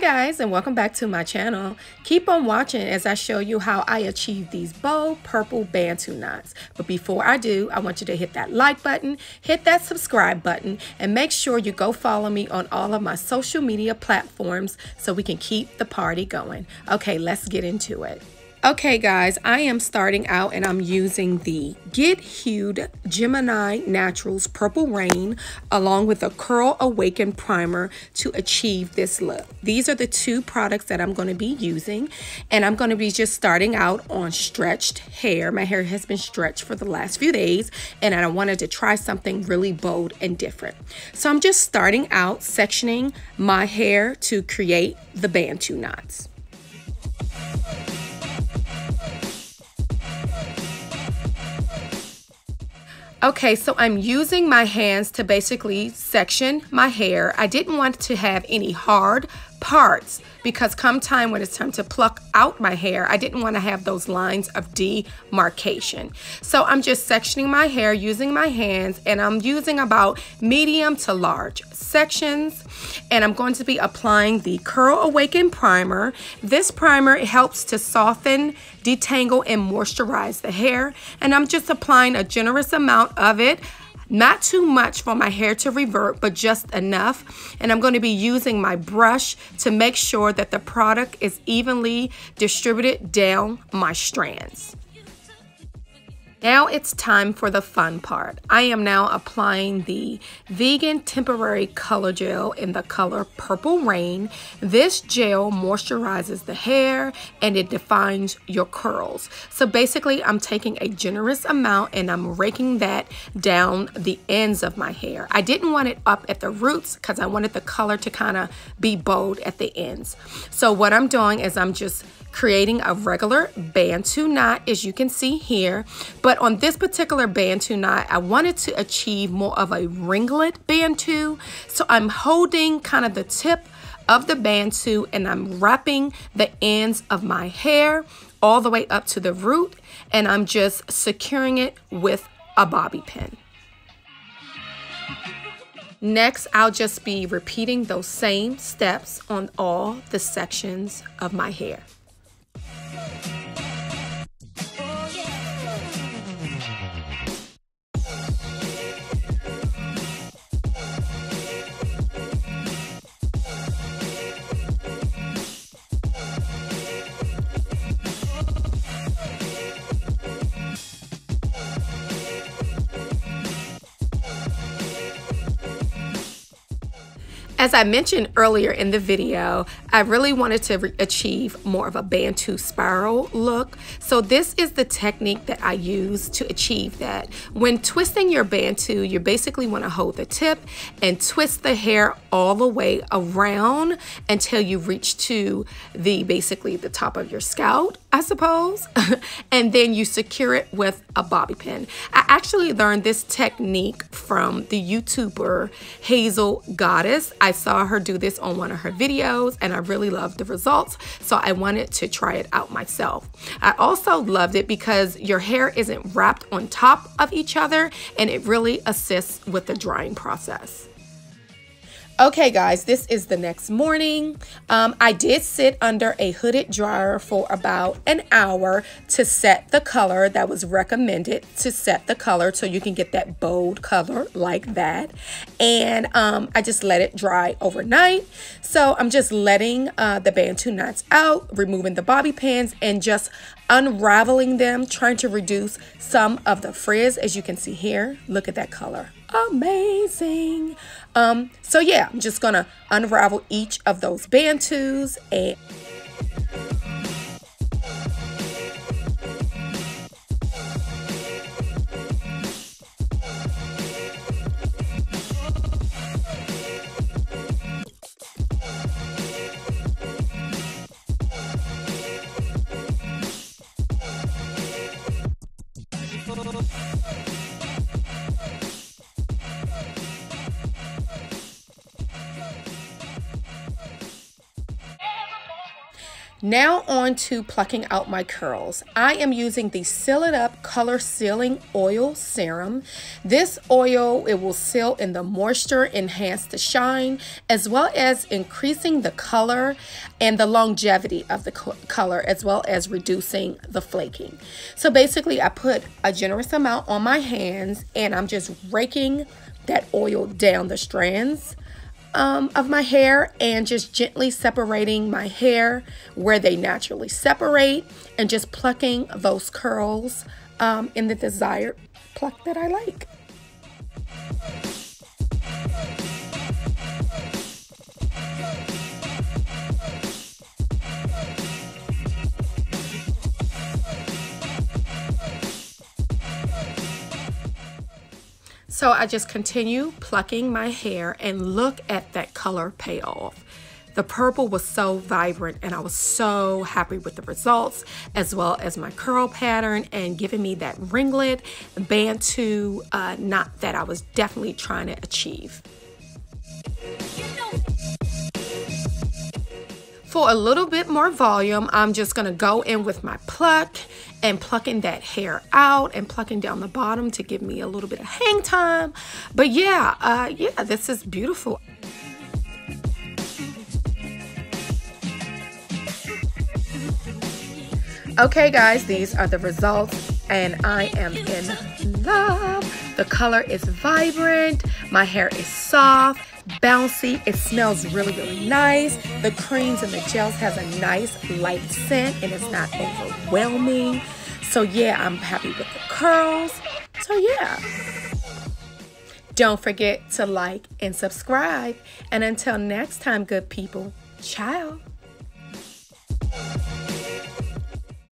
Hi guys, and welcome back to my channel. Keep on watching as I show you how I achieve these bold purple bantu knots. But before I do, I want you to hit that like button, hit that subscribe button, and make sure you go follow me on all of my social media platforms so we can keep the party going. Okay, let's get into it. Okay guys, I am starting out and I'm using the Get Hued Gemini Naturals Purple Rain along with a Curl Awaken Primer to achieve this look. These are the two products that I'm going to be using, and I'm going to be just starting out on stretched hair. My hair has been stretched for the last few days and I wanted to try something really bold and different. So I'm just starting out sectioning my hair to create the bantu knots. Okay, so I'm using my hands to basically section my hair. I didn't want to have any hard parts because come time when it's time to pluck out my hair, I didn't want to have those lines of demarcation. So I'm just sectioning my hair using my hands, and I'm using about medium to large sections, and I'm going to be applying the Curl Awaken Primer. This primer helps to soften, detangle, and moisturize the hair, and I'm just applying a generous amount of it. Not too much for my hair to revert, but just enough. And I'm going to be using my brush to make sure that the product is evenly distributed down my strands. Now it's time for the fun part. I am now applying the Vegan Temporary Color Gel in the color Purple Rain. This gel moisturizes the hair and it defines your curls. So basically I'm taking a generous amount and I'm raking that down the ends of my hair. I didn't want it up at the roots because I wanted the color to kind of be bold at the ends. So what I'm doing is I'm just creating a regular bantu knot, as you can see here. But on this particular bantu knot, I wanted to achieve more of a ringlet bantu. So I'm holding kind of the tip of the bantu and I'm wrapping the ends of my hair all the way up to the root, and I'm just securing it with a bobby pin. Next, I'll just be repeating those same steps on all the sections of my hair. As I mentioned earlier in the video, I really wanted to achieve more of a bantu spiral look. So this is the technique that I use to achieve that. When twisting your bantu, you basically want to hold the tip and twist the hair all the way around until you reach to the basically the top of your scalp, I suppose. And then you secure it with a bobby pin. I actually learned this technique from the YouTuber Hazel Goddess. I saw her do this on one of her videos and I really loved the results, so I wanted to try it out myself. I also loved it because your hair isn't wrapped on top of each other and it really assists with the drying process. Okay guys, this is the next morning. I did sit under a hooded dryer for about an hour to set the color that was recommended to set the color so you can get that bold color like that. And I just let it dry overnight. So I'm just letting the bantu knots out, removing the bobby pins and just unraveling them, trying to reduce some of the frizz. As you can see here, look at that color. Amazing. So yeah, I'm just gonna unravel each of those bantus and Now on to plucking out my curls. I am using the Seal It Up Color Sealing Oil Serum. This oil, it will seal in the moisture, enhance the shine, as well as increasing the color and the longevity of the color, as well as reducing the flaking. So basically, I put a generous amount on my hands and I'm just raking that oil down the strands of my hair and just gently separating my hair where they naturally separate and just plucking those curls in the desired pluck that I like. So I just continue plucking my hair and look at that color payoff. The purple was so vibrant and I was so happy with the results, as well as my curl pattern and giving me that ringlet bantu knot that I was definitely trying to achieve. For a little bit more volume, I'm just gonna go in with my pluck and plucking that hair out and plucking down the bottom to give me a little bit of hang time. But yeah, this is beautiful. Okay guys, these are the results and I am in love. The color is vibrant, my hair is soft, bouncy, it smells really, really nice. The creams and the gels has a nice light scent and it's not overwhelming. So yeah, I'm happy with the curls. So yeah. Don't forget to like and subscribe. And until next time, good people, ciao.